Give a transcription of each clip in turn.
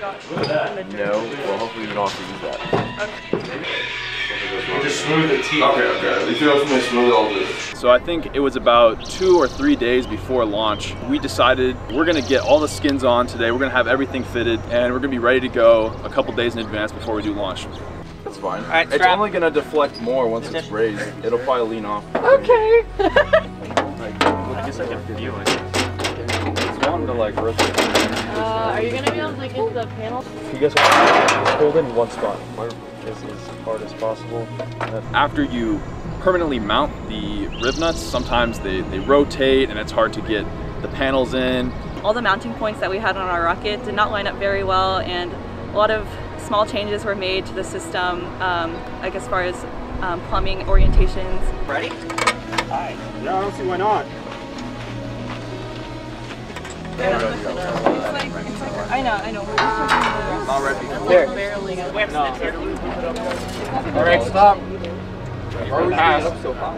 No, well hopefully we don't have to use that. Okay. You just smooth the teeth. Okay, okay. At least you know something smooth all this. So I think it was about 2 or 3 days before launch, we decided we're gonna get all the skins on today, we're gonna have everything fitted, and we're gonna be ready to go a couple days in advance before we do launch. That's fine. All right, it's only gonna deflect more once it's raised. It'll probably lean off. Okay. I guess I can feel it. It's wanting to like rotate. Are you gonna be able to like into the panel? You guys are holding in one spot. This is as hard as possible. After you permanently mount the rib nuts, sometimes they rotate and it's hard to get the panels in. All the mounting points that we had on our rocket did not line up very well, and a lot of small changes were made to the system, like as far as plumbing orientations. Ready? Hi. No, I don't see why not. I know. We're just all right, stop. Or pass. Up so far.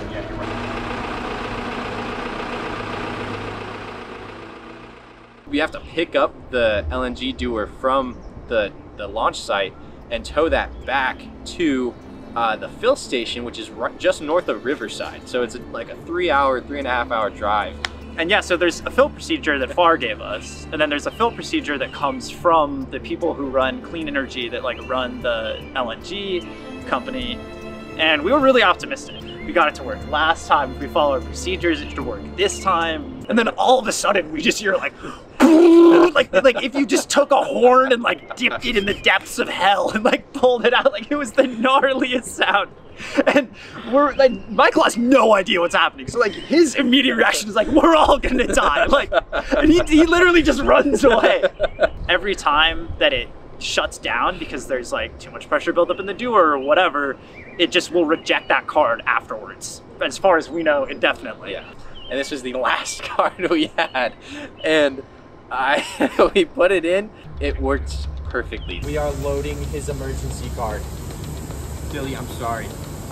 We have to pick up the LNG Dewar from the launch site and tow that back to the fill station, which is just north of Riverside. So it's like a 3-hour, 3.5-hour drive. And yeah, so there's a fill procedure that Farr gave us, and then there's a fill procedure that comes from the people who run Clean Energy that like run the LNG company. And we were really optimistic. We got it to work last time. If we follow our procedures, it should work this time. And then all of a sudden we just hear like, like if you just took a horn and like dipped it in the depths of hell and like pulled it out, like it was the gnarliest sound. And we're like, Michael has no idea what's happening. So like his immediate reaction is like, we're all gonna die. Like, and he literally just runs away. Every time that it shuts down because there's like too much pressure buildup in the Dewar or whatever, it just will reject that card afterwards. As far as we know, indefinitely. Yeah. And this was the last card we had. And we put it in, it worked perfectly. We are loading his emergency card. Billy, I'm sorry.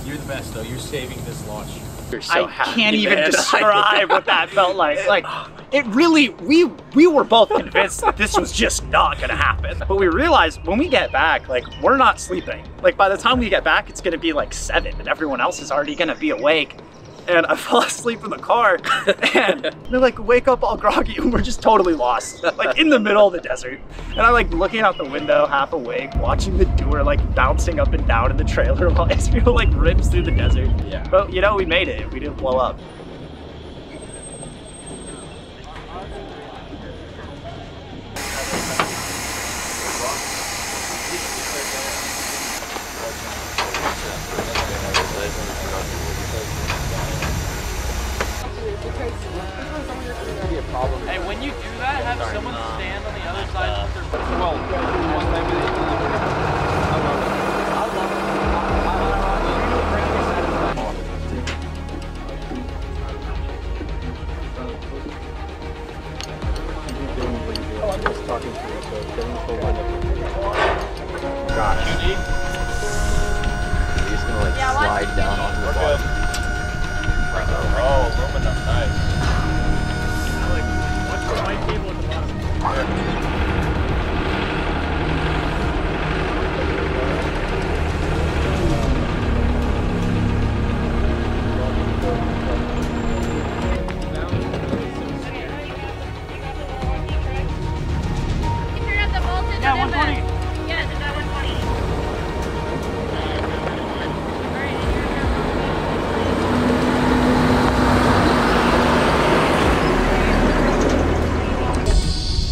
You're the best though, you're saving this launch. You're so happy, I can't even describe what that felt like. Like, it really, we were both convinced that this was just not gonna happen. But we realized when we get back, like, we're not sleeping. Like, by the time we get back, it's gonna be like 7 and everyone else is already gonna be awake. And I fell asleep in the car and they're like, wake up all groggy, and we're just totally lost, like in the middle of the desert. And I'm like looking out the window, half awake, watching the Dewar like bouncing up and down in the trailer while his wheel like rips through the desert. Yeah. But you know, we made it, we didn't blow up. Hey, when you do that, have someone stand on the other side of their foot. Well, one thing with it. I love it. I'm just talking to you, so everyone's going to wind up. Gosh. Are you just going to like slide down onto the bottom? Oh, moving up nice.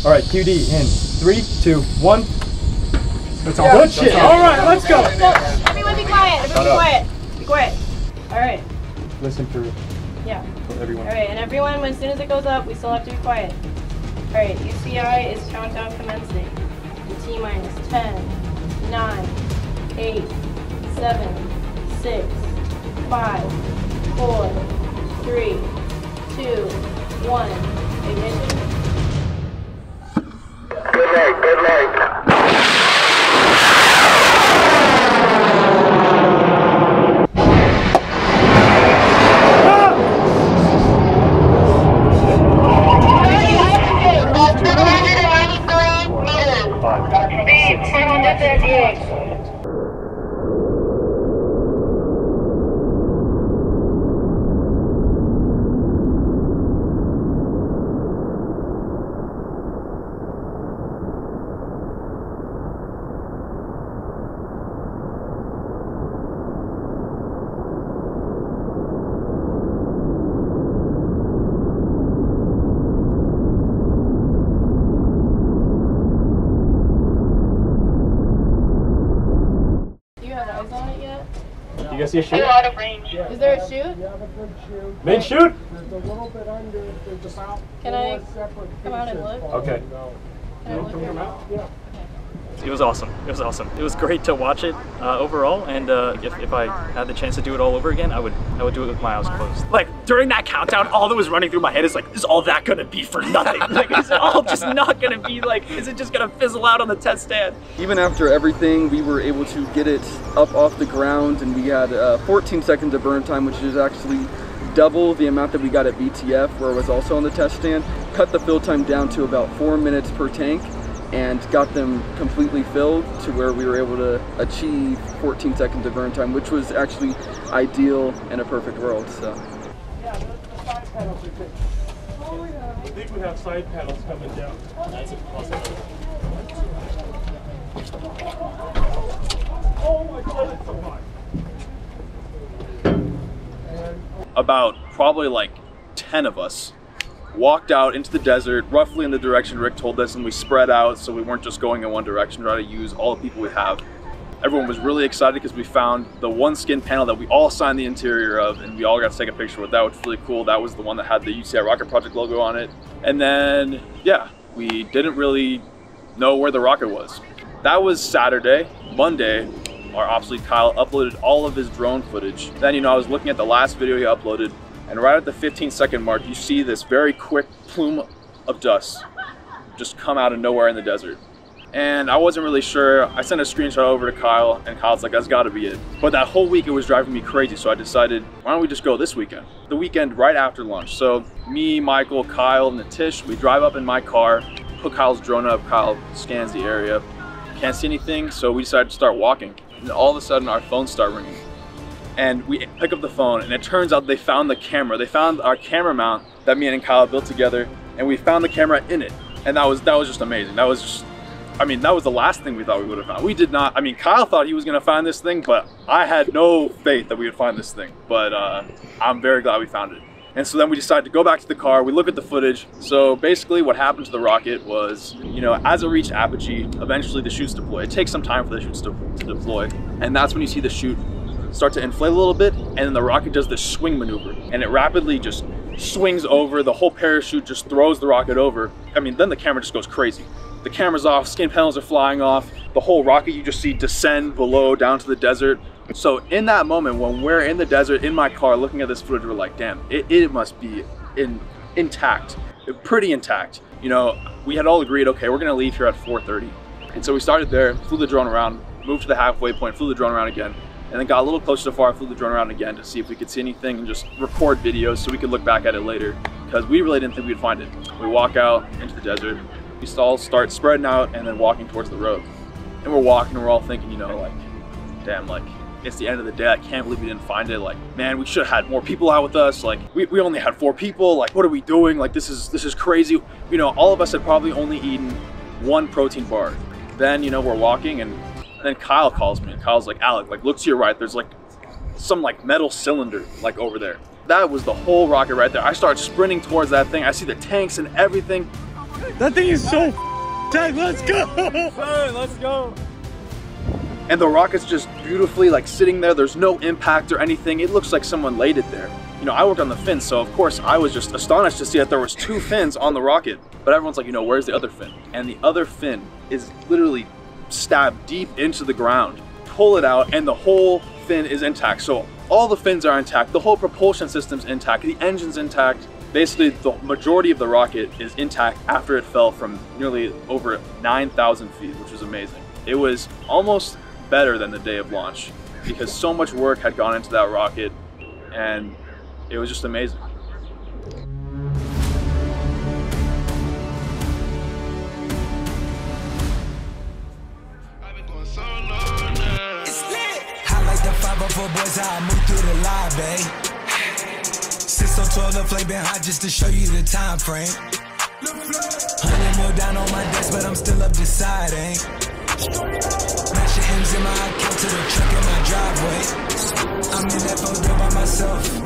All right, QD in 3, 2, 1. That's all. Good shit. All right, let's go. Everyone be quiet. Everyone be quiet. All right. Listen for everyone. All right, and everyone, as soon as it goes up, we still have to be quiet. All right, UCI is countdown commencing. T minus 10, 9, 8, 7, 6, 5, 4, 3, 2, 1. Ignition. Five. can see a shoot. Out of range. Yeah, is there a shoot? You have a good shoot. Mid shoot? There's a little bit under. There's about come out and look? Okay. Can I look out? Yeah. It was awesome. It was awesome. It was great to watch it overall, and if I had the chance to do it all over again, I would do it with my eyes closed. Like during that countdown, all that was running through my head is like, is all that gonna be for nothing? Like is it all just not gonna be like, is it just gonna fizzle out on the test stand? Even after everything, we were able to get it up off the ground, and we had 14 seconds of burn time, which is actually double the amount that we got at BTF, where it was also on the test stand. Cut the fill time down to about 4 minutes per tank, and got them completely filled to where we were able to achieve 14 seconds of burn time, which was actually ideal in a perfect world. So. Yeah, the side panels are good. Oh, yeah. I think we have side panels coming down. That's a possibility. Oh my God, it's so hot. About probably like 10 of us walked out into the desert, roughly in the direction Rick told us, and we spread out so we weren't just going in one direction, trying to use all the people we have. Everyone was really excited because we found the one skin panel that we all signed the interior of, and we all got to take a picture with that, which was really cool. That was the one that had the UCI Rocket Project logo on it. And then, yeah, we didn't really know where the rocket was. That was Saturday. Monday, our ops lead Kyle uploaded all of his drone footage. Then, you know, I was looking at the last video he uploaded, and right at the 15-second mark, you see this very quick plume of dust just come out of nowhere in the desert. And I wasn't really sure. I sent a screenshot over to Kyle, and Kyle's like, that's gotta be it. But that whole week, it was driving me crazy, so I decided, why don't we just go this weekend? The weekend right after lunch. So me, Michael, Kyle, and Nitish, we drive up in my car, hook Kyle's drone up, Kyle scans the area, can't see anything, so we decided to start walking. And all of a sudden, our phones start ringing. And we pick up the phone, and it turns out they found the camera. They found our camera mount that me and Kyle built together, and we found the camera in it. And that was just amazing. That was just, I mean, that was the last thing we thought we would have found. We did not, I mean, Kyle thought he was gonna find this thing, but I had no faith that we would find this thing. But I'm very glad we found it. And so then we decided to go back to the car, we look at the footage. So basically what happened to the rocket was, you know, as it reached Apogee, eventually the chutes deploy. It takes some time for the chutes to deploy. And that's when you see the chute start to inflate a little bit, and then the rocket does this swing maneuver, and it rapidly just swings over. The whole parachute just throws the rocket over. I mean, then the camera just goes crazy. The camera's off, skin panels are flying off, the whole rocket you just see descend below down to the desert. So in that moment, when we're in the desert, in my car, looking at this footage, we're like, damn, it must be intact, pretty intact. You know, we had all agreed, okay, we're gonna leave here at 4:30. And so we started there, flew the drone around, moved to the halfway point, flew the drone around again, and then got a little closer to Farr, flew the drone around again to see if we could see anything and just record videos so we could look back at it later, because we really didn't think we'd find it. We walk out into the desert, we all start spreading out and then walking towards the road. And we're walking, we're all thinking, you know, like, damn, like, it's the end of the day, I can't believe we didn't find it. Like, man, we should have had more people out with us. Like, we only had 4 people, like, what are we doing? Like, this is crazy. You know, all of us had probably only eaten 1 protein bar. Then, you know, we're walking, and then Kyle calls me, and Kyle's like, Alec, like, look to your right, there's like some like metal cylinder like over there. That was the whole rocket right there. I start sprinting towards that thing. I see the tanks and everything. That thing is so tight. Let's go. Hey, let's go. And the rocket's just beautifully like sitting there. There's no impact or anything. It looks like someone laid it there. You know, I worked on the fins, so of course I was just astonished to see that there was 2 fins on the rocket. But everyone's like, you know, where's the other fin? And the other fin is literally stab deep into the ground. Pull it out, and the whole fin is intact. So all the fins are intact, the whole propulsion system's intact, the engine's intact. Basically, the majority of the rocket is intact after it fell from nearly over 9,000 feet, which was amazing. It was almost better than the day of launch because so much work had gone into that rocket, and it was just amazing. Boys, I move through the lie, babe. 6 or 12 the flake been hot just to show you the time frame. 100 more down on my desk, but I'm still up deciding. Matching M's in my account to the truck in my driveway. I'm in that photo by myself.